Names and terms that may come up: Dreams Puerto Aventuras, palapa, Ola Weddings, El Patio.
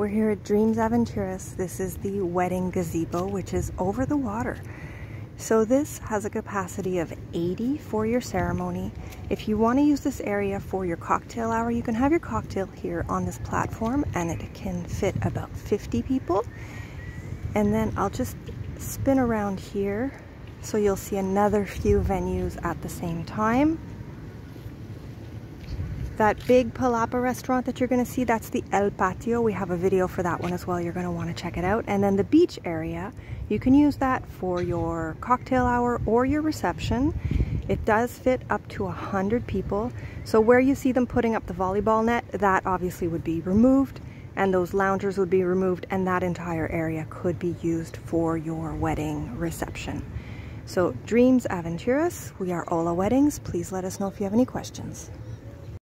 We're here at Dreams Aventuras. This is the wedding gazebo, which is over the water. So this has a capacity of 80 for your ceremony. If you want to use this area for your cocktail hour, you can have your cocktail here on this platform and it can fit about 50 people. And then I'll just spin around here so you'll see another few venues at the same time. That big palapa restaurant that you're going to see, that's the El Patio. We have a video for that one as well. You're going to want to check it out. And then the beach area, you can use that for your cocktail hour or your reception. It does fit up to 100 people. So where you see them putting up the volleyball net, that obviously would be removed, and those loungers would be removed, and that entire area could be used for your wedding reception. So Dreams Aventuras, we are Ola Weddings. Please let us know if you have any questions.